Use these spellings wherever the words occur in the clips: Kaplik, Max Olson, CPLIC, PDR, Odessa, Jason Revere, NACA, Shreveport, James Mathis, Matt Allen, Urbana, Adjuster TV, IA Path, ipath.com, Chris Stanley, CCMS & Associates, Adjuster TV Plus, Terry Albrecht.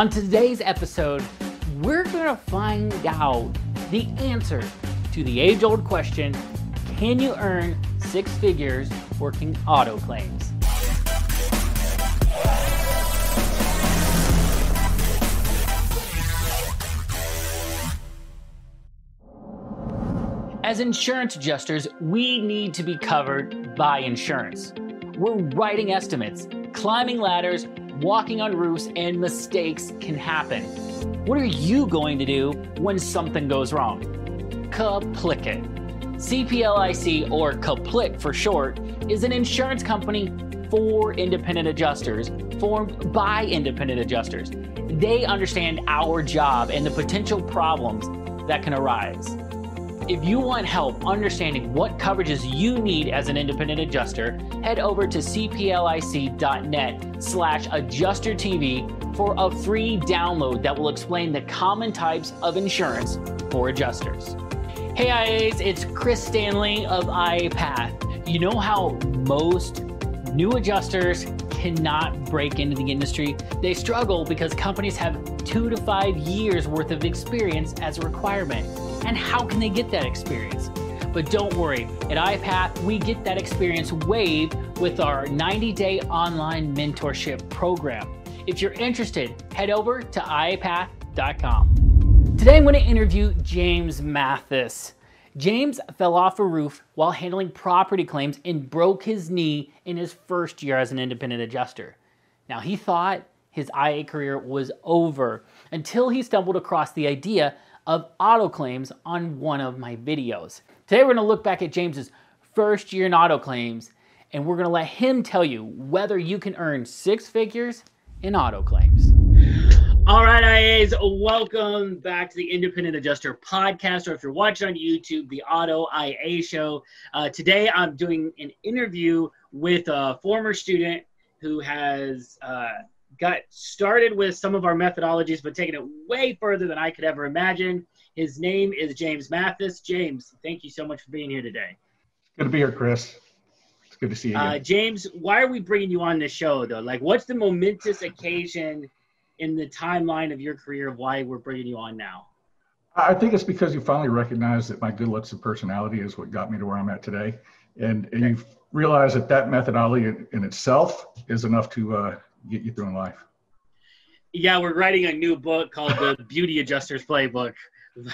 On today's episode, we're going to find out the answer to the age-old question, can you earn 6 figures working auto claims? As insurance adjusters, we need to be covered by insurance. We're writing estimates, climbing ladders, walking on roofs, and mistakes can happen. What are you going to do when something goes wrong? Kaplik it. CPLIC, or Kaplik for short, is an insurance company for independent adjusters, formed by independent adjusters. They understand our job and the potential problems that can arise. If you want help understanding what coverages you need as an independent adjuster, head over to cplic.net/adjustertv for a free download that will explain the common types of insurance for adjusters. Hey IAs, it's Chris Stanley of IA Path. You know how most new adjusters cannot break into the industry? They struggle because companies have 2 to 5 years worth of experience as a requirement. And how can they get that experience? But don't worry, at IAPath, we get that experience waived with our 90-day online mentorship program. If you're interested, head over to ipath.com. Today I'm going to interview James Mathis. James fell off a roof while handling property claims and broke his knee in his first year as an independent adjuster. Now, he thought his IA career was over until he stumbled across the idea of auto claims on one of my videos. Today we're gonna look back at James's first year in auto claims, and we're gonna let him tell you whether you can earn 6 figures in auto claims. All right, IAs, welcome back to the Independent Adjuster Podcast, or if you're watching on YouTube, the Auto IA Show. Today I'm doing an interview with a former student who has got started with some of our methodologies, but taking it way further than I could ever imagine. His name is James Mathis. James, thank you so much for being here today. Good to be here, Chris. It's good to see you. James, why are we bringing you on this show, though? Like, what's the momentous occasion in the timeline of your career of why we're bringing you on now? I think it's because you finally recognize that my good looks and personality is what got me to where I'm at today. And you've realized that that methodology in itself is enough to get you through in life. Yeah, we're writing a new book called The Beauty Adjuster's Playbook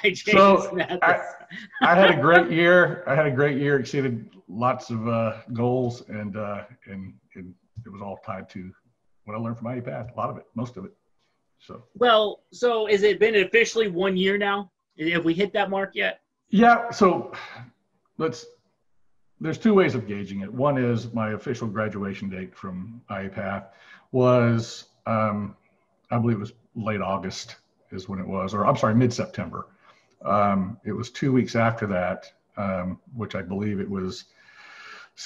by James Mathis. I had a great year. Exceeded lots of goals, and it was all tied to what I learned from IA Path. A lot of it, most of it. So. Well, so has it been officially 1 year now? Have we hit that mark yet? Yeah. So, there's 2 ways of gauging it. One is my official graduation date from IA Path was, I believe it was late August is when it was, or I'm sorry, mid-September. It was 2 weeks after that, which I believe it was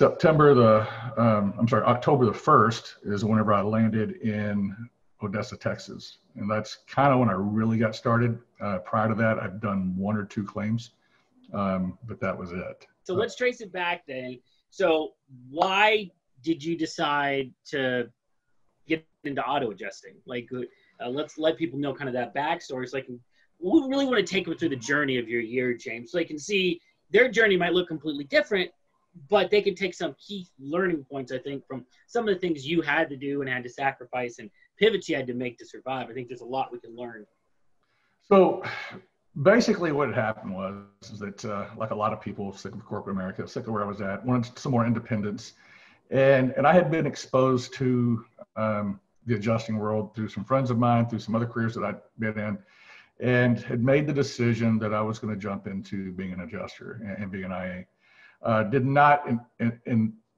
October the 1st is whenever I landed in Odessa, Texas. And that's kind of when I really got started. Prior to that, I've done 1 or 2 claims, but that was it. So let's trace it back then. So why did you decide to get into auto adjusting? Like, let's let people know kind of that backstory. So we really want to take them through the journey of your year, James, so they can see their journey might look completely different, but they can take some key learning points, I think, from some of the things you had to do and had to sacrifice and pivots you had to make to survive. I think there's a lot we can learn. So basically what had happened was that, like a lot of people, sick of corporate America, sick of where I was at, wanted some more independence. And I had been exposed to the adjusting world through some friends of mine, through some other careers that I'd been in, and had made the decision that I was going to jump into being an adjuster and being an IA.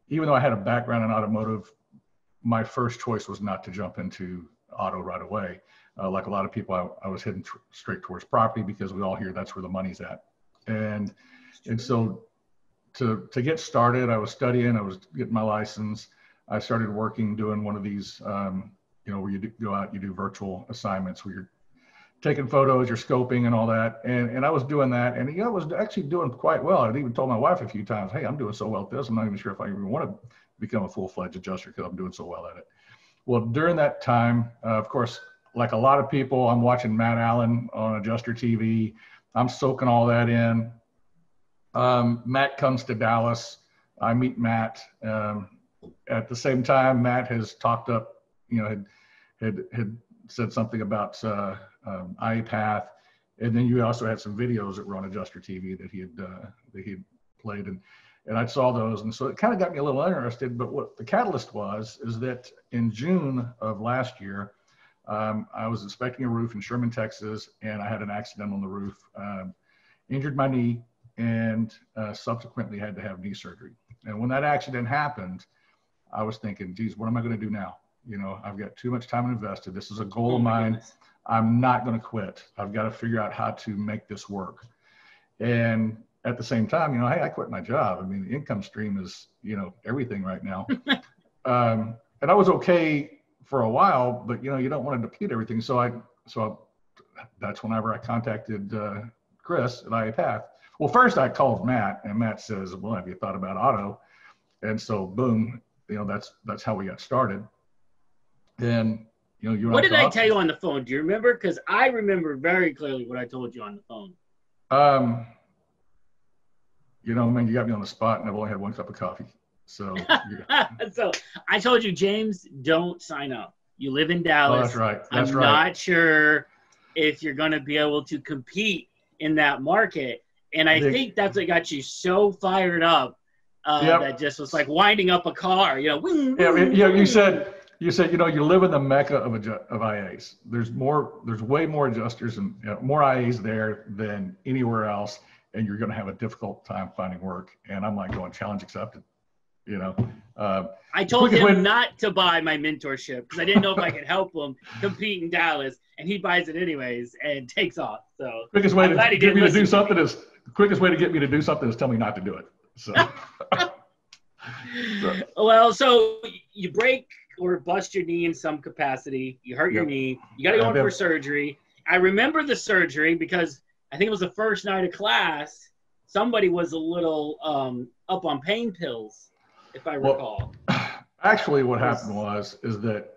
Even though I had a background in automotive, my first choice was not to jump into auto right away. Like a lot of people, I was heading straight towards property because we all hear that's where the money's at. And so to get started, I was studying, I was getting my license. I started working, doing one of these, where you go out, you do virtual assignments where you're taking photos, you're scoping and all that. And I was doing that, and I was actually doing quite well. I'd even told my wife a few times, hey, I'm doing so well at this, I'm not even sure if I even want to become a full-fledged adjuster because I'm doing so well at it. Well, during that time, of course, like a lot of people, I'm watching Matt Allen on Adjuster TV. I'm soaking all that in. Matt comes to Dallas. I meet Matt. At the same time, Matt has talked up, you know, had said something about IA Path. And then you also had some videos that were on Adjuster TV that he had played, and I saw those, and so it kind of got me a little interested. But what the catalyst was is that in June of last year, I was inspecting a roof in Sherman, Texas, and I had an accident on the roof, injured my knee, and subsequently had to have knee surgery. And when that accident happened, I was thinking, geez, what am I going to do now? You know, I've got too much time invested. This is a goal of mine. Goodness. I'm not going to quit. I've got to figure out how to make this work. And at the same time, you know, hey, I quit my job. I mean, the income stream is, you know, everything right now. And I was okay for a while, but you know, you don't want to deplete everything. So that's whenever I contacted Chris at IA Path. Well, first I called Matt, and Matt says, well, have you thought about auto? And so boom, you know, that's how we got started. And you know, what did I tell you on the phone? Do you remember? Because I remember very clearly what I told you on the phone. You know, man, you got me on the spot, and I've only had one cup of coffee. So, so I told you, James, don't sign up. You live in Dallas. Oh, that's right. That's right. I'm not sure if you're going to be able to compete in that market. And I think that's what got you so fired up that just was like winding up a car. You know, wing, yeah, wing, yeah, you said... You said, you know, you live in the mecca of IAs. There's way more adjusters and more IAs there than anywhere else, and you're going to have a difficult time finding work. And I'm like going, challenge accepted, you know. I told him not to buy my mentorship because I didn't know if I could help him compete in Dallas, and he buys it anyways and takes off. So quickest way to get me to do something is tell me not to do it. So. Well, so you break or bust your knee in some capacity. You hurt your knee. You got to go in for surgery. I remember the surgery because I think it was the first night of class. Somebody was a little up on pain pills, if I recall. Well, actually, what happened is that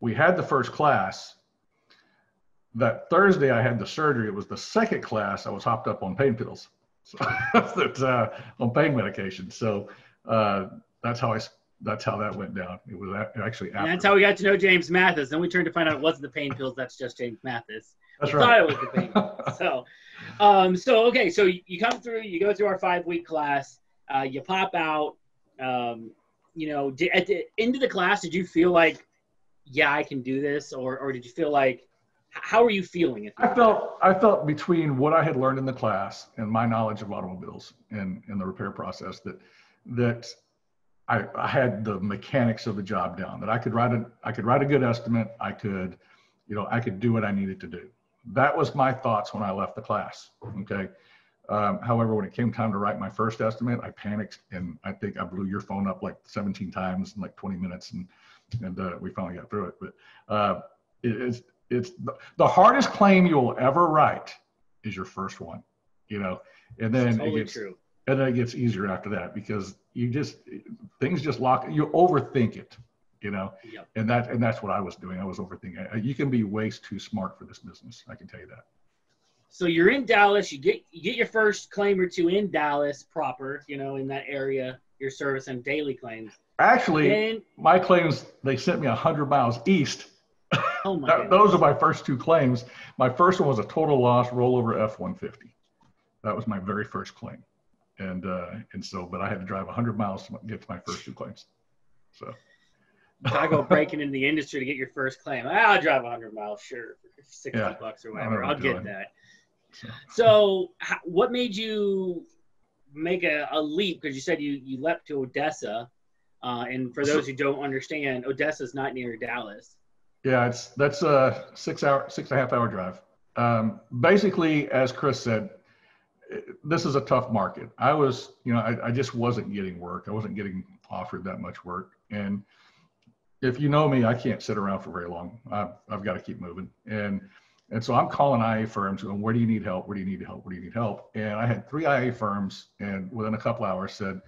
we had the first class. That Thursday, I had the surgery. It was the second class I was hopped up on pain pills, so on pain medication. So that's how that went down. It was actually after. And that's how we got to know James Mathis. Then we turned to find out it wasn't the pain pills. That's just James Mathis. That's right. Thought it was the pain pills. So, okay. So you come through, you go through our 5-week class. You pop out. You know, at the end of the class, did you feel like, yeah, I can do this, or did you feel like, how are you feeling? I felt between what I had learned in the class and my knowledge of automobiles and the repair process that I had the mechanics of the job down, that I could write a good estimate. I could do what I needed to do. That was my thoughts when I left the class. Okay. However, when it came time to write my first estimate, I panicked, and I think I blew your phone up like 17 times in like 20 minutes. And we finally got through it, but it's the hardest claim you will ever write is your first one, you know, and then and then it gets easier after that because things just lock. You overthink it, you know. Yep. And that's what I was doing. I was overthinking. You can be way too smart for this business. I can tell you that. So you're in Dallas. You get your first claim or two in Dallas proper. You know, in that area, you're servicing daily claims. Actually, my claims, they sent me 100 miles east. Oh my! Those are my first two claims. My first one was a total loss rollover F-150. That was my very first claim. But I had to drive 100 miles to get to my first two claims. So I go breaking into the industry to get your first claim. I'll drive 100 miles, sure, for 60 bucks or whatever. I'll get that. So what made you make a leap? Because you said you leapt to Odessa. And for those who don't understand, Odessa's not near Dallas. Yeah, that's a 6.5 hour drive. Basically, as Chris said, this is a tough market. I just wasn't getting work. I wasn't getting offered that much work. And if you know me, I can't sit around for very long. I've got to keep moving. And so I'm calling IA firms going, where do you need help? Where do you need help? Where do you need help? And I had 3 IA firms, and within a couple hours said,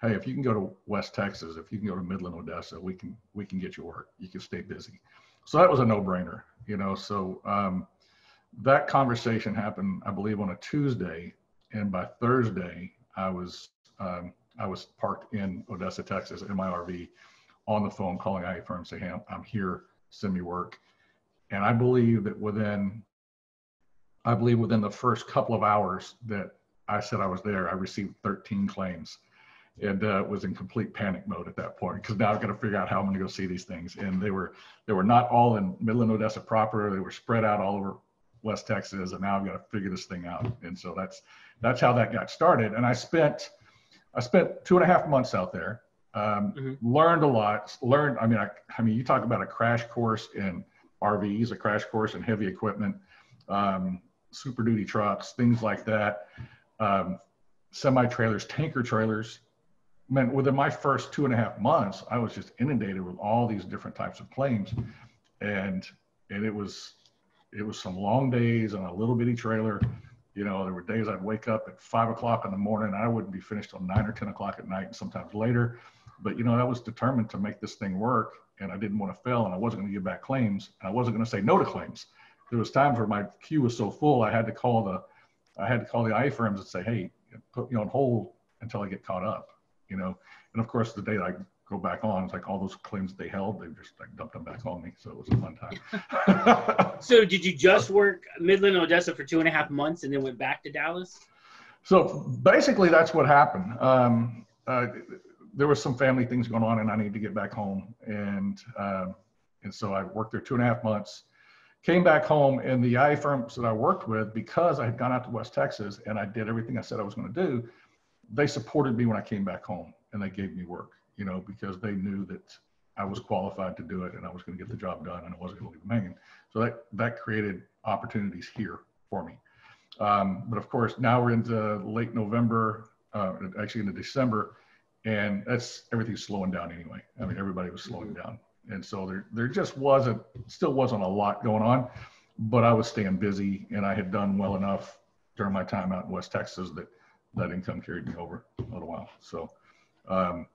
hey, if you can go to West Texas, if you can go to Midland, Odessa, we can get you work. You can stay busy. So that was a no brainer. you know. So that conversation happened, I believe, on a Tuesday, and by Thursday I was parked in Odessa, Texas, in my RV, on the phone calling IA firms, saying, "Hey, I'm here. Send me work." And I believe that within the first couple of hours that I said I was there, I received 13 claims, and was in complete panic mode at that point, because now I've got to figure out how I'm going to go see these things. And they were not all in Midland, Odessa proper. They were spread out all over West Texas, and now I've got to figure this thing out. And so that's how that got started. And I spent 2.5 months out there, learned a lot. I mean, you talk about a crash course in RVs, a crash course in heavy equipment, super duty trucks, things like that, semi-trailers, tanker trailers. Man, within my first 2.5 months, I was just inundated with all these different types of claims, and it was some long days on a little bitty trailer. You know, there were days I'd wake up at 5 o'clock in the morning. I wouldn't be finished till 9 or 10 o'clock at night, and sometimes later. But you know, I was determined to make this thing work, and I didn't want to fail, and I wasn't going to give back claims, and I wasn't going to say no to claims. There was times where my queue was so full, I had to call the IA firms and say, "Hey, put me on hold until I get caught up." You know, and of course, the day that I go back on, it's like all those claims they held, they just like dumped them back on me. So it was a fun time. So did you just work Midland, Odessa for 2.5 months and then went back to Dallas? So basically that's what happened. There was some family things going on and I needed to get back home. And so I worked there 2.5 months, came back home, and the IA firms that I worked with, because I had gone out to West Texas and I did everything I said I was going to do, they supported me when I came back home, and they gave me work, you know, because they knew that I was qualified to do it and I was going to get the job done and I wasn't going to leave them hanging. So that created opportunities here for me. But of course, now we're into late November, actually into December, and everything's slowing down anyway. I mean, everybody was slowing down. And so there just still wasn't a lot going on, but I was staying busy, and I had done well enough during my time out in West Texas that income carried me over a little while. So,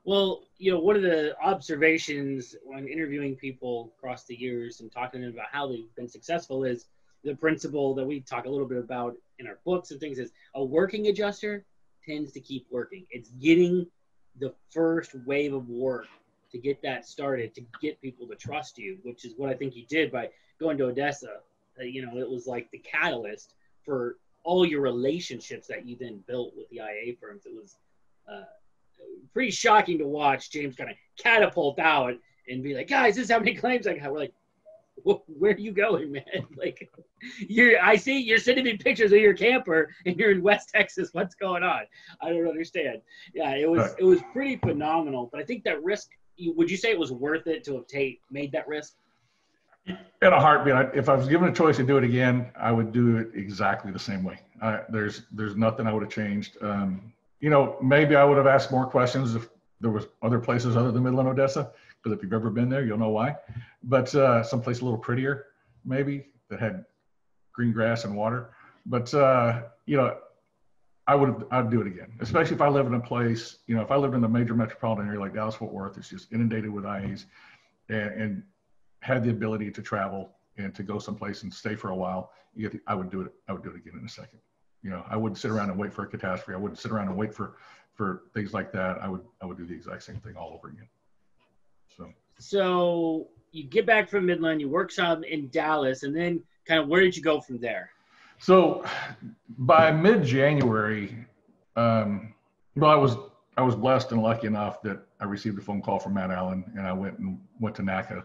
well, you know, one of the observations when interviewing people across the years and talking to them about how they've been successful is the principle that we talk a little bit about in our books and things is a working adjuster tends to keep working. It's getting the first wave of work to get that started, to get people to trust you, which is what I think you did by going to Odessa. You know, it was like the catalyst for all your relationships that you then built with the IA firms. It was pretty shocking to watch James kind of catapult out and be like, "Guys, this is how many claims I got." We're like, "Where are you going, man?" Like, I see you're sending me pictures of your camper and you're in West Texas. What's going on? I don't understand. Yeah, it was pretty phenomenal. But I think that risk, would you say it was worth it to have made that risk? In a heartbeat. If I was given a choice to do it again, I would do it exactly the same way. There's nothing I would have changed. You know, maybe I would have asked more questions if there was other places other than Midland, Odessa, because if you've ever been there, you'll know why. But someplace a little prettier, maybe, that had green grass and water. But you know, I'd do it again, especially if I live in a place. You know, if I lived in a major metropolitan area like Dallas, Fort Worth, it's just inundated with IAs, and had the ability to travel and to go someplace and stay for a while, I would do it again in a second. You know, I wouldn't sit around and wait for a catastrophe. I wouldn't sit around and wait for things like that. I would do the exact same thing all over again. So you get back from Midland, you work some in Dallas, and then kind of where did you go from there? So by mid-January, well, I was blessed and lucky enough that I received a phone call from Matt Allen, and I went to NACA.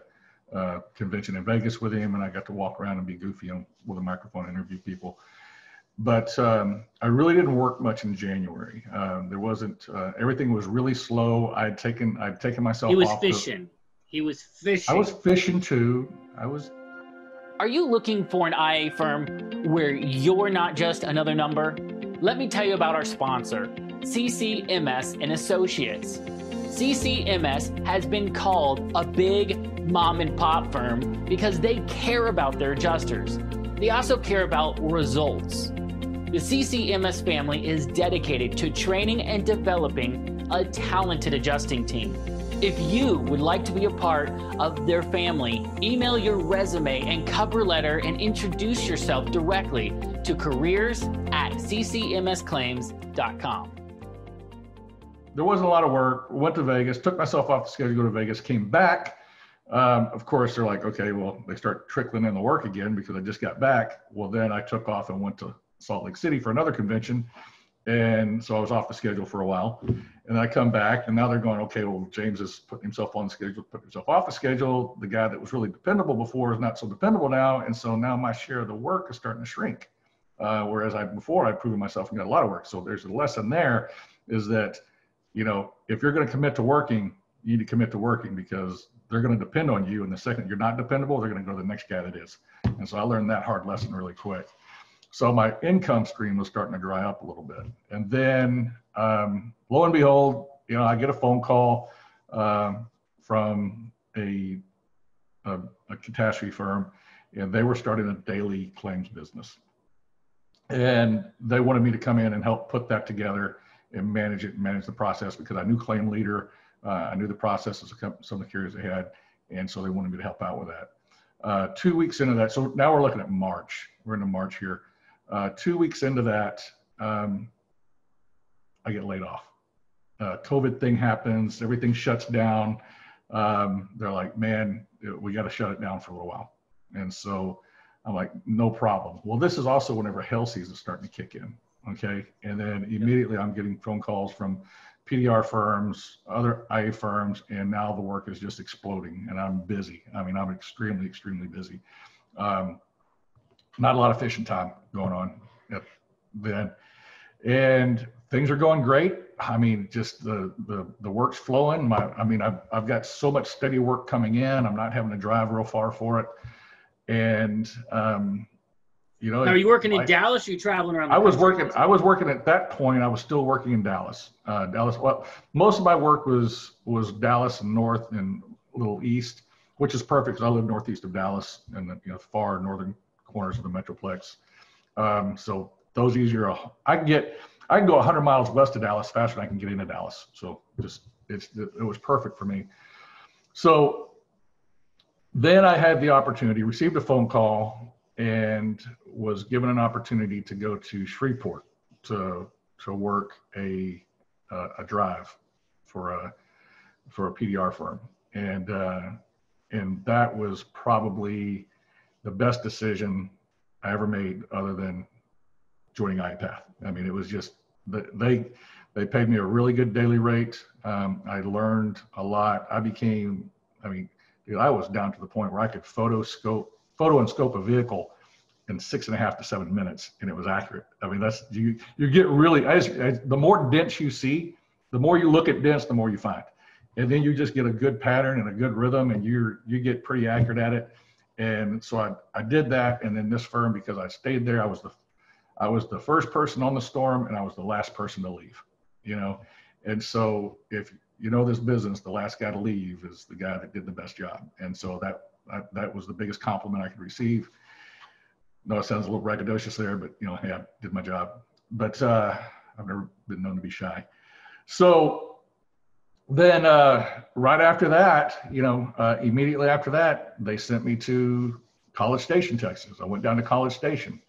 Convention in Vegas with him, and I got to walk around and be goofy with a microphone and interview people. But I really didn't work much in January. There wasn't, everything was really slow. I'd taken myself off. He was fishing. I was fishing too. Are you looking for an IA firm where you're not just another number? Let me tell you about our sponsor, CCMS and Associates. CCMS has been called a big mom and pop firm because they care about their adjusters. They also care about results. The CCMS family is dedicated to training and developing a talented adjusting team. If you would like to be a part of their family, email your resume and cover letter and introduce yourself directly to careers@ccmsclaims.com. There wasn't a lot of work, went to Vegas, took myself off the schedule to go to Vegas, came back. Of course, they're like, okay, well, they start trickling in the work again because I just got back. Well, then I took off and went to Salt Lake City for another convention. And so I was off the schedule for a while. And I come back and now they're going, okay, well, James is putting himself on the schedule, putting himself off the schedule. The guy that was really dependable before is not so dependable now. And so now my share of the work is starting to shrink. Whereas before I'd proven myself and got a lot of work. So there's a lesson there is that, you know, if you're going to commit to working, you need to commit to working because they're going to depend on you. And the second you're not dependable, they're going to go to the next guy that is. And so I learned that hard lesson really quick. So my income stream was starting to dry up a little bit. And then lo and behold, you know, I get a phone call from a catastrophe firm, and they were starting a daily claims business. And they wanted me to come in and help put that together and manage it, manage the process, because I knew claim leader, I knew the processes of some of the carriers they had. And so they wanted me to help out with that. 2 weeks into that, so now we're looking at March. We're into March here. 2 weeks into that, I get laid off. COVID thing happens, everything shuts down. They're like, man, we got to shut it down for a little while. And so I'm like, no problem. Well, this is also whenever hail season is starting to kick in, okay? And then immediately I'm getting phone calls from PDR firms, other IA firms, and now the work is just exploding and I'm busy. I mean, I'm extremely, extremely busy. Not a lot of fishing time going on then. And things are going great. I mean, just the work's flowing. I've got so much steady work coming in. I'm not having to drive real far for it. And, you know, now, are you working in Dallas? Or are you traveling around? I was working at that point. I was still working in Dallas. Well, most of my work was Dallas and north and a little east, which is perfect because I live northeast of Dallas and the far northern corners of the Metroplex. So those easier. I can go 100 miles west of Dallas faster than I can get into Dallas. So it was perfect for me. So then I had the opportunity, received a phone call, and was given an opportunity to go to Shreveport to work a drive for a PDR firm, and that was probably the best decision I ever made, other than joining IAPath. I mean, it was just they paid me a really good daily rate. I learned a lot. I was down to the point where I could photo and scope a vehicle in 6.5 to 7 minutes, and it was accurate. I mean, that's you get really. The more dents you see, the more you look at dents, the more you find, and then you just get a good pattern and a good rhythm, and you get pretty accurate at it. And so I did that, and then this firm, because I stayed there, I was the first person on the storm, and I was the last person to leave. You know, and so if you know this business, the last guy to leave is the guy that did the best job, and so that was the biggest compliment I could receive. No, it sounds a little braggadocious there, but you know, hey, I did my job. But I've never been known to be shy. So then right after that, you know, immediately after that, they sent me to College Station, Texas. I went down to College Station,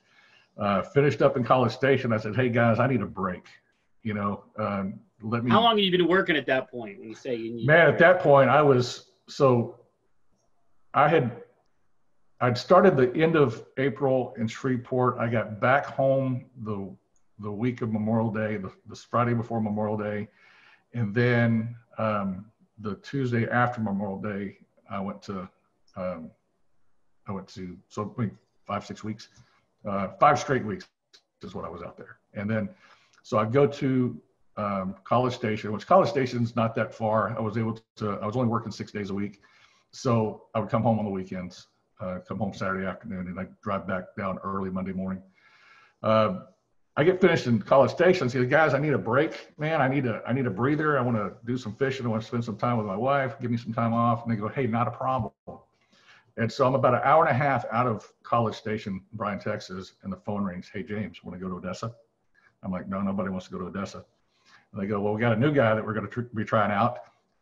finished up in College Station. I said, hey guys, I need a break. You know, let me. How long have you been working at that point when you say you need? Man, at that point, I'd started the end of April in Shreveport. I got back home the week of Memorial Day, the Friday before Memorial Day. And then the Tuesday after Memorial Day, so 5, 6 weeks, 5 straight weeks is what I was out there. And then, so I go to College Station, which College Station's not that far. I was only working 6 days a week. So I would come home on the weekends, come home Saturday afternoon, and I drive back down early Monday morning. I get finished in College Station. See, guys, I need a break, man. I need a breather. I want to do some fishing. I want to spend some time with my wife. Give me some time off. And they go, hey, not a problem. And so I'm about 1.5 hours out of College Station, Bryan, Texas, and the phone rings. Hey, James, want to go to Odessa? I'm like, no, nobody wants to go to Odessa. And they go, well, we got a new guy that we're going to be trying out.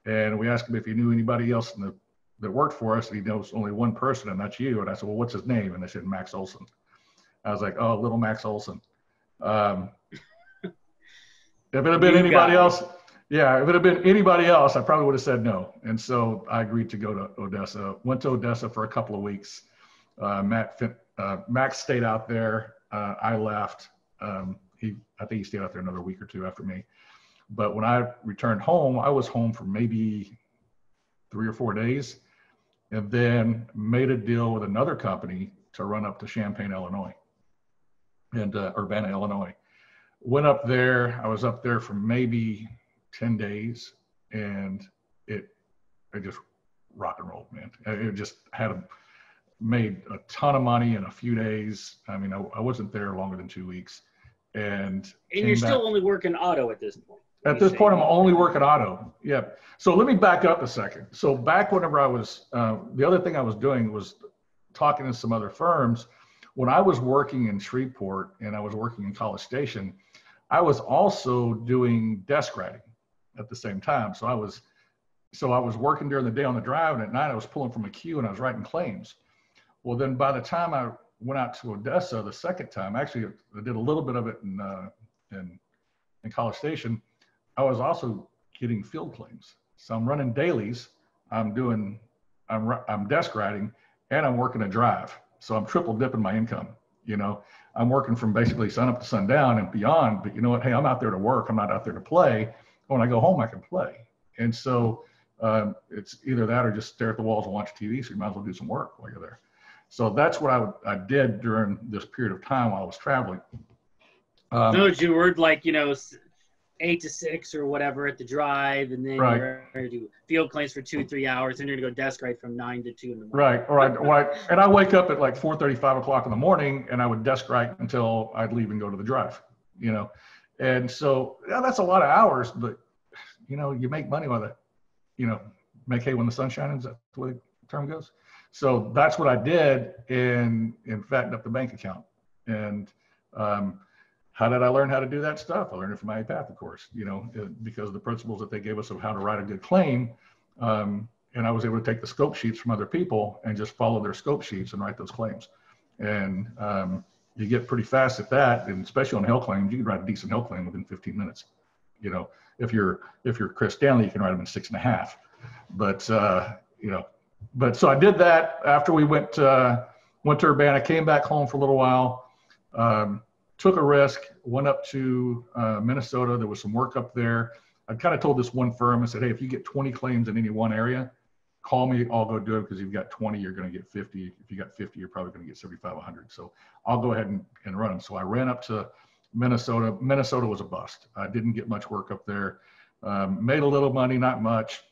And we asked him if he knew anybody else in that worked for us. And he knows only one person, and that's you. And I said, well, what's his name? And they said, Max Olson. I was like, oh, little Max Olson. If it had been anybody else, yeah, if it had been anybody else, I probably would have said no. And so I agreed to go to Odessa. Went to Odessa for a couple of weeks. Max stayed out there. I left. I think he stayed out there another week or two after me. But when I returned home, I was home for maybe 3 or 4 days, and then made a deal with another company to run up to Champaign, Illinois, and Urbana, Illinois. Went up there. I was up there for maybe 10 days, and it just rock and rolled, man. It just made a ton of money in a few days. I mean, I wasn't there longer than 2 weeks. And you're still only working auto at this point. At this point, I'm only working auto. Yeah. So let me back up a second. So back whenever I was, the other thing I was doing was talking to some other firms. When I was working in Shreveport and I was working in College Station, I was also doing desk writing at the same time. So I was working during the day on the drive, and at night I was pulling from a queue and I was writing claims. Well, then by the time I went out to Odessa the second time, actually I did a little bit of it in College Station, I was also getting field claims. So I'm running dailies, I'm desk writing, and I'm working a drive. So I'm triple dipping my income. You know, I'm working from basically sun up to sundown and beyond, but you know what? Hey, I'm out there to work. I'm not out there to play. When I go home, I can play. And so it's either that or just stare at the walls and watch TV. So you might as well do some work while you're there. So that's what I did during this period of time while I was traveling. So you were like, 8 to 6 or whatever at the drive, and then you're going to do field claims for 2 or 3 hours, and you're going to go desk right from 9 to 2 in the morning. Right. All right. And I wake up at like 4:30, 5 o'clock in the morning, and I would desk right until I'd leave and go to the drive, And so that's a lot of hours, but you make money while make hay when the sun shines. Is that the way the term goes? So that's what I did, and fattened up the bank account. And how did I learn how to do that stuff? I learned it from IA Path, of course, because of the principles that they gave us of how to write a good claim. And I was able to take the scope sheets from other people and just follow their scope sheets and write those claims. And you get pretty fast at that, and especially on hail claims, you can write a decent hail claim within 15 minutes. If you're Chris Stanley, you can write them in 6.5. But so I did that after we went to Urbana, came back home for a little while. Took a risk, went up to Minnesota. There was some work up there. I kind of told this one firm, I said, hey, if you get 20 claims in any one area, call me, I'll go do it, because if you've got 20, you're going to get 50. If you got 50, you're probably going to get 75, 100. So I'll go ahead and run them. So I ran up to Minnesota. Minnesota was a bust. I didn't get much work up there. Made a little money, not much.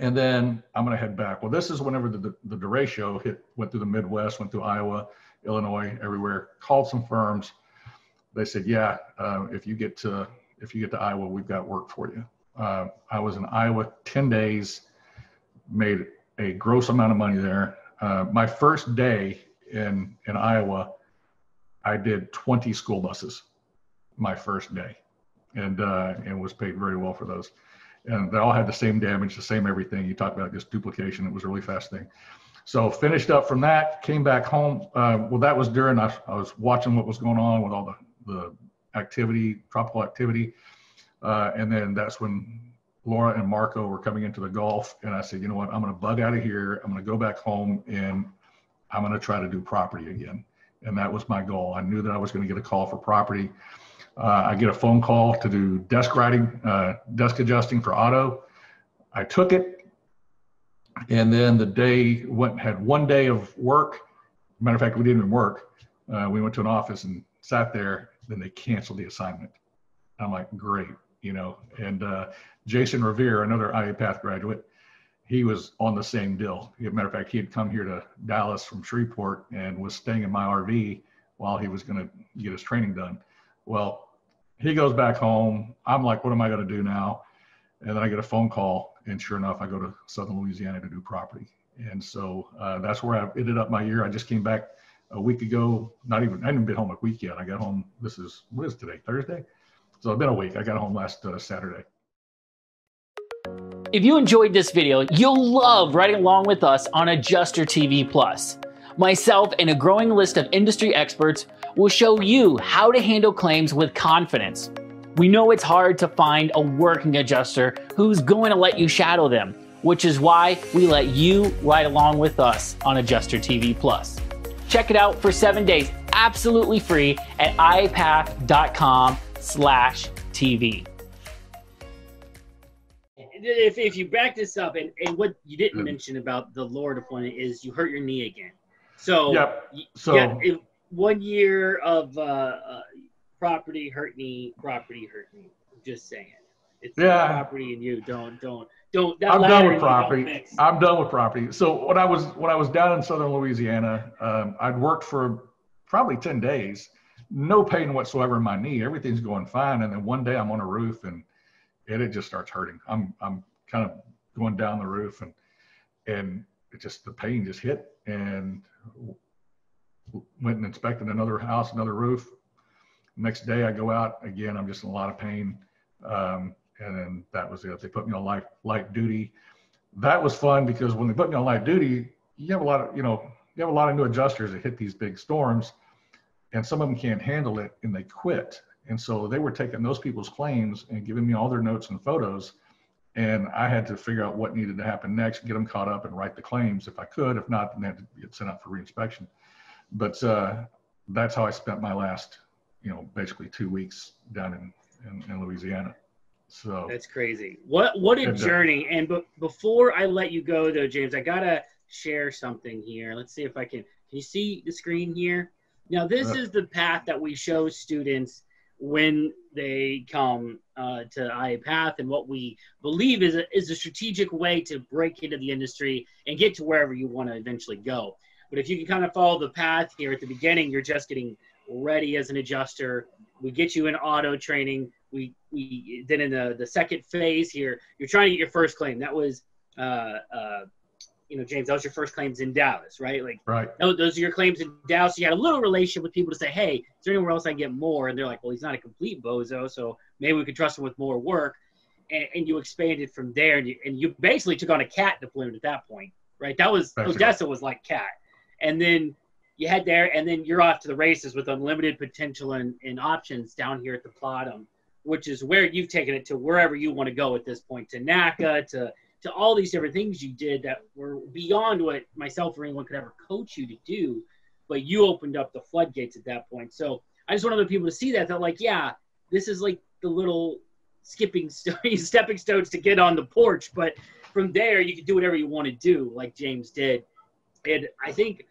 And then I'm going to head back. Well, this is whenever the derecho went through the Midwest, went through Iowa, Illinois, everywhere. Called some firms. They said, "Yeah, if you get to Iowa, we've got work for you." I was in Iowa 10 days, made a gross amount of money there. My first day in Iowa, I did 20 school buses. My first day, and was paid very well for those. And they all had the same damage, the same everything. You talk about just duplication. It was a really fast thing. So finished up from that, came back home. Well, that was during, I was watching what was going on with all the activity, tropical activity. And then that's when Laura and Marco were coming into the Gulf. And I said, you know what, I'm going to bug out of here. I'm going to go back home, and I'm going to try to do property again. And that was my goal. I knew that I was going to get a call for property. I get a phone call to do desk writing, desk adjusting for auto. I took it. And then the day had one day of work. Matter of fact, we didn't even work. We went to an office and sat there. Then they canceled the assignment. I'm like, great, And Jason Revere, another IA Path graduate, he was on the same deal. As a matter of fact, he had come here to Dallas from Shreveport and was staying in my RV while he was going to get his training done. Well, he goes back home. I'm like, what am I going to do now? And then I get a phone call. And sure enough, I go to Southern Louisiana to do property. And so that's where I ended up my year. I just came back a week ago. I hadn't been home a week yet. I got home, what is today, Thursday? So it's been a week. I got home last Saturday. If you enjoyed this video, you'll love riding along with us on Adjuster TV Plus. Myself and a growing list of industry experts will show you how to handle claims with confidence. We know it's hard to find a working adjuster who's going to let you shadow them, which is why we let you ride along with us on Adjuster TV Plus. Check it out for 7 days, absolutely free at ipath.com/TV. If you back this up, and what you didn't mention about the lower deployment is you hurt your knee again. So, yep. So yeah, 1 year of property hurt knee, property hurt knee. I'm just saying, it's yeah. Property, and you don't. I'm done with property. I'm done with property. So when I was down in Southern Louisiana, I'd worked for probably 10 days, no pain whatsoever in my knee. Everything's going fine, and then one day I'm on a roof and it just starts hurting. I'm kind of going down the roof and it just, the pain just hit, and went and inspected another house, another roof. Next day I go out again, I'm just in a lot of pain. And then that was it. They put me on light duty. That was fun because when they put me on light duty, you have a lot of, you have a lot of new adjusters that hit these big storms, and some of them can't handle it and they quit. And so they were taking those people's claims and giving me all their notes and photos. And I had to figure out what needed to happen next, get them caught up and write the claims if I could. If not, then they had to get sent out for reinspection. But that's how I spent my last, basically 2 weeks down in Louisiana. So that's crazy. What a journey. And before I let you go though, James, I gotta share something here. Let's see if I can you see the screen here? Now this is the path that we show students when they come to IA Path, and what we believe is a strategic way to break into the industry and get to wherever you want to eventually go. But if you can kind of follow the path here at the beginning, you're just getting ready as an adjuster. We get you in auto training. We then in the second phase here, you're trying to get your first claim. That was, James, that was your first claims in Dallas, right? Like, right. Those are your claims in Dallas. So you had a little relationship with people to say, hey, is there anywhere else I can get more? And they're like, well, he's not a complete bozo, so maybe we could trust him with more work. And you expanded from there, and you basically took on a CAT deployment at that point, right? That was, that's Odessa right. Was like CAT. And then you head there, and then you're off to the races with unlimited potential and options down here at the bottom, which is where you've taken it to wherever you want to go at this point, to NACA, to all these different things you did that were beyond what myself or anyone could ever coach you to do, but you opened up the floodgates at that point. So I just want other people to see that like, yeah, this is like the little stepping stones to get on the porch. But from there, you can do whatever you want to do, like James did. And I think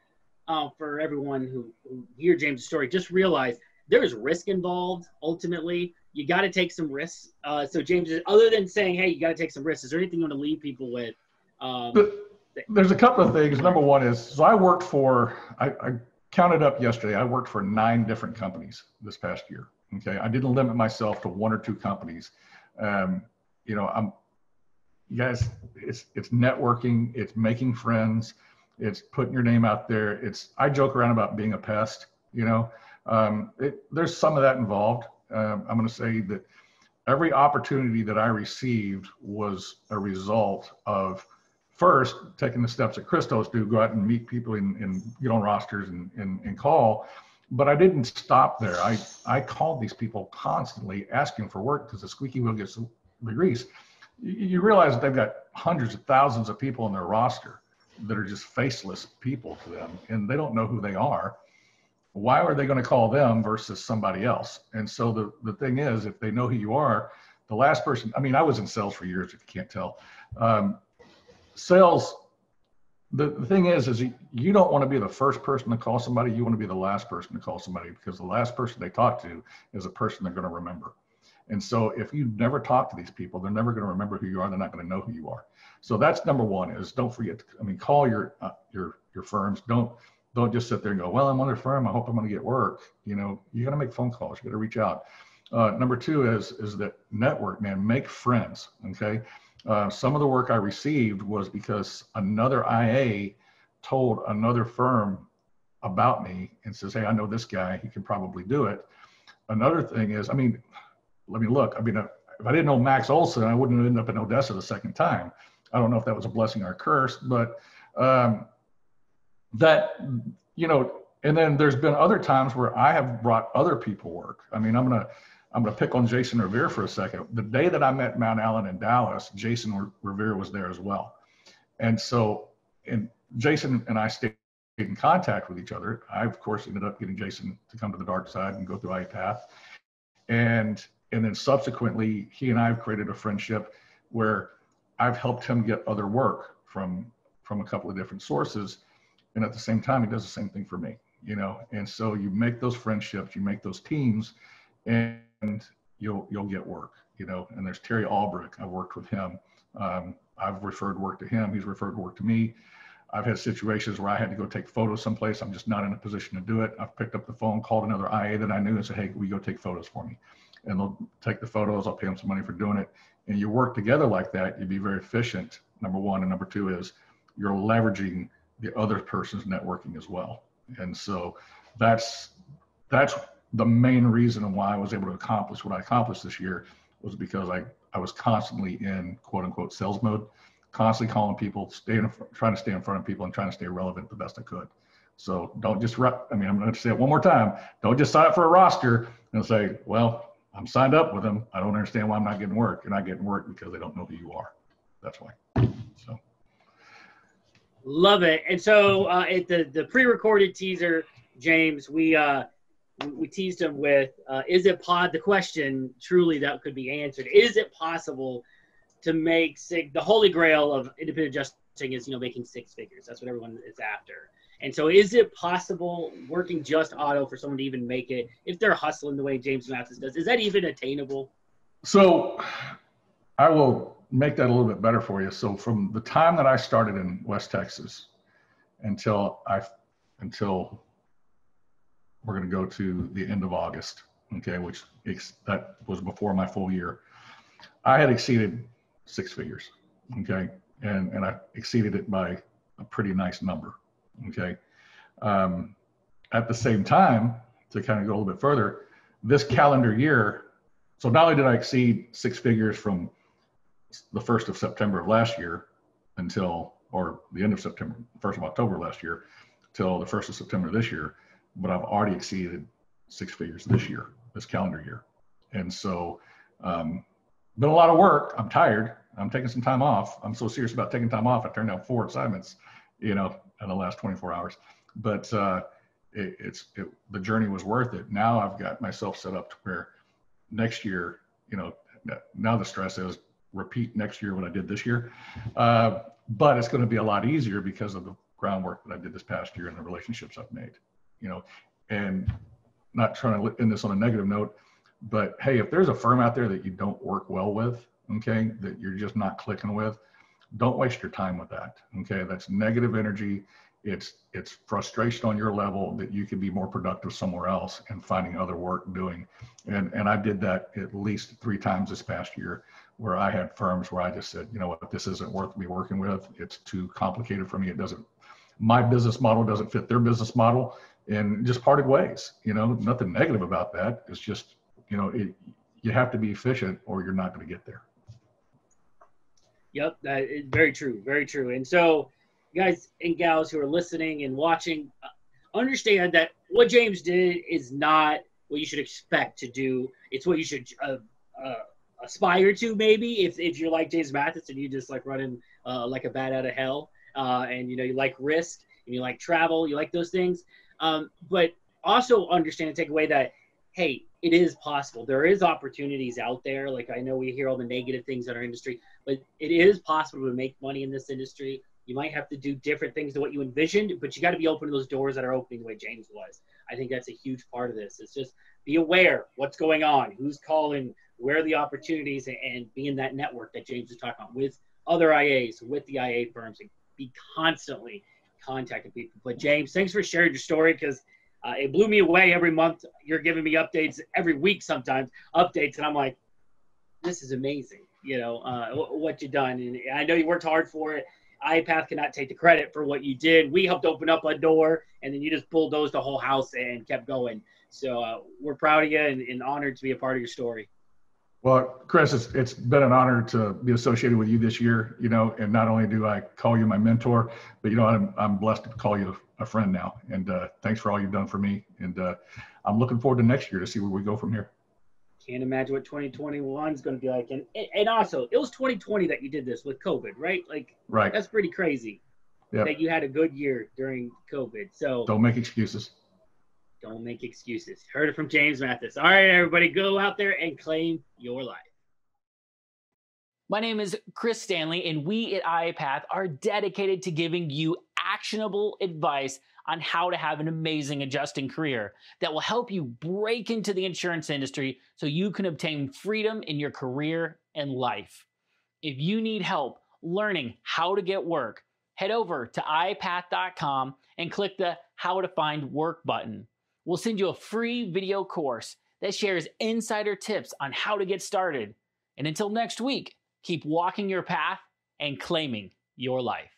for everyone who hear James' story, just realize there is risk involved. Ultimately, you got to take some risks. So James, other than saying, hey, you got to take some risks, is there anything you want to leave people with? There's a couple of things. Number one is, so I counted up yesterday, I worked for 9 different companies this past year. Okay. I didn't limit myself to 1 or 2 companies. It's networking, it's making friends, it's putting your name out there. I joke around about being a pest, there's some of that involved. I'm going to say that every opportunity that I received was a result of first taking the steps that Christos do, go out and meet people and get on rosters and call. But I didn't stop there. I called these people constantly asking for work because the squeaky wheel gets the grease. You realize that they've got hundreds of thousands of people on their roster that are just faceless people to them, and they don't know who they are. Why are they going to call them versus somebody else? And so the thing is, if they know who you are, the last person, I was in sales for years, if you can't tell. Sales, the thing is you don't want to be the first person to call somebody. You want to be the last person to call somebody, because the last person they talk to is a person they're going to remember. And so if you never talk to these people, they're never going to remember who you are. They're not going to know who you are. So that's number one is, don't forget, call your firms. Don't just sit there and go, well, I'm on their firm, I hope I'm going to get work. You're going to make phone calls. You're going to reach out. Number two is that network, man, make friends. Okay. Some of the work I received was because another IA told another firm about me and says, hey, I know this guy, he can probably do it. Another thing is, I mean, let me look. I mean, If I didn't know Max Olson, I wouldn't have ended up in Odessa the second time. I don't know if that was a blessing or a curse, but and then there's been other times where I have brought other people work. I mean, I'm gonna pick on Jason Revere for a second. The day that I met Matt Allen in Dallas, Jason Revere was there as well. And so, and Jason and I stayed in contact with each other. I, of course, ended up getting Jason to come to the dark side and go through IA Path. And then subsequently, he and I have created a friendship where I've helped him get other work from a couple of different sources. And at the same time, he does the same thing for me, you know? And so you make those friendships, you make those teams, and you'll get work, you know? And there's Terry Albrecht. I've worked with him. I've referred work to him. He's referred work to me. I've had situations where I had to go take photos someplace. I'm just not in a position to do it. I've picked up the phone, called another IA that I knew and said, hey, will you go take photos for me? And they'll take the photos. I'll pay them some money for doing it. And you work together like that. You'd be very efficient, number one. And number two is you're leveraging the other person's networking as well. And so that's the main reason why I was able to accomplish what I accomplished this year, was because I was constantly in quote unquote sales mode, constantly calling people, trying to stay in front of people and trying to stay relevant the best I could. So don't just, I'm going to say it one more time. Don't just sign up for a roster and say, well, I'm signed up with them. I don't understand why I'm not getting work. You're not getting work because they don't know who you are. That's why. So. Love it. And so at the pre-recorded teaser, James, we teased him with, is it the question truly that could be answered? Is it possible to make the holy grail of independent adjusting is, making six figures. That's what everyone is after. And so is it possible working just auto for someone to even make it, if they're hustling the way James Mathis does, is that even attainable? So I will make that a little bit better for you. So from the time that I started in West Texas until we're going to go to the end of August, okay, which that was before my full year, I had exceeded six figures, okay, and I exceeded it by a pretty nice number, okay. At the same time, to kind of go a little bit further, this calendar year, so not only did I exceed six figures from the 1st of September of last year until, or the end of September, 1st of October last year, till the 1st of September this year, but I've already exceeded six figures this year, this calendar year. And so, been a lot of work. I'm tired. I'm taking some time off. I'm so serious about taking time off. I turned down 4 assignments, in the last 24 hours. But the journey was worth it. Now I've got myself set up to where next year, now the stress is repeat next year what I did this year. But it's going to be a lot easier because of the groundwork that I did this past year and the relationships I've made, and not trying to end this on a negative note. But hey, if there's a firm out there that you don't work well with, okay, that you're just not clicking with, don't waste your time with that, okay? That's negative energy. It's frustration on your level that you could be more productive somewhere else and finding other work doing. And I did that at least 3 times this past year where I had firms where I just said, you know what, this isn't worth me working with. It's too complicated for me. It doesn't, my business model doesn't fit their business model, and just parted ways, nothing negative about that. It's just, you have to be efficient or you're not going to get there. Yep, that is very true, very true. And so guys and gals who are listening and watching, understand that what James did is not what you should expect to do. It's what you should aspire to, maybe, if you're like James Mathis and you just like running like a bat out of hell, and you like risk and you like travel, you like those things. But also understand and take away that, hey, it is possible. There is opportunities out there. Like, I know we hear all the negative things in our industry, but it is possible to make money in this industry. You might have to do different things than what you envisioned, but you got to be open to those doors that are opening the way James was. I think that's a huge part of this. It's just be aware what's going on, who's calling, where are the opportunities, and be in that network that James was talking about with other IAs, with the IA firms, and be constantly contacting people. But James, thanks for sharing your story, because it blew me away. Every month you're giving me updates, every week sometimes updates, and I'm like, this is amazing, what you've done. And I know you worked hard for it. IAPath cannot take the credit for what you did. We helped open up a door, and then you just bulldozed the whole house and kept going. So we're proud of you and honored to be a part of your story. Well, Chris, it's been an honor to be associated with you this year, you know, and not only do I call you my mentor, but, you know, I'm blessed to call you a friend now. And thanks for all you've done for me. And I'm looking forward to next year to see where we go from here. Can't imagine what 2021 is going to be like. And also, it was 2020 that you did this with COVID, right? Like, right. That's pretty crazy. Yep. That you had a good year during COVID. So don't make excuses. Don't make excuses. Heard it from James Mathis. All right, everybody, go out there and claim your life. My name is Chris Stanley, and we at IA Path are dedicated to giving you actionable advice on how to have an amazing adjusting career that will help you break into the insurance industry so you can obtain freedom in your career and life. If you need help learning how to get work, head over to ipath.com and click the How to Find Work button. We'll send you a free video course that shares insider tips on how to get started. And until next week, keep walking your path and claiming your life.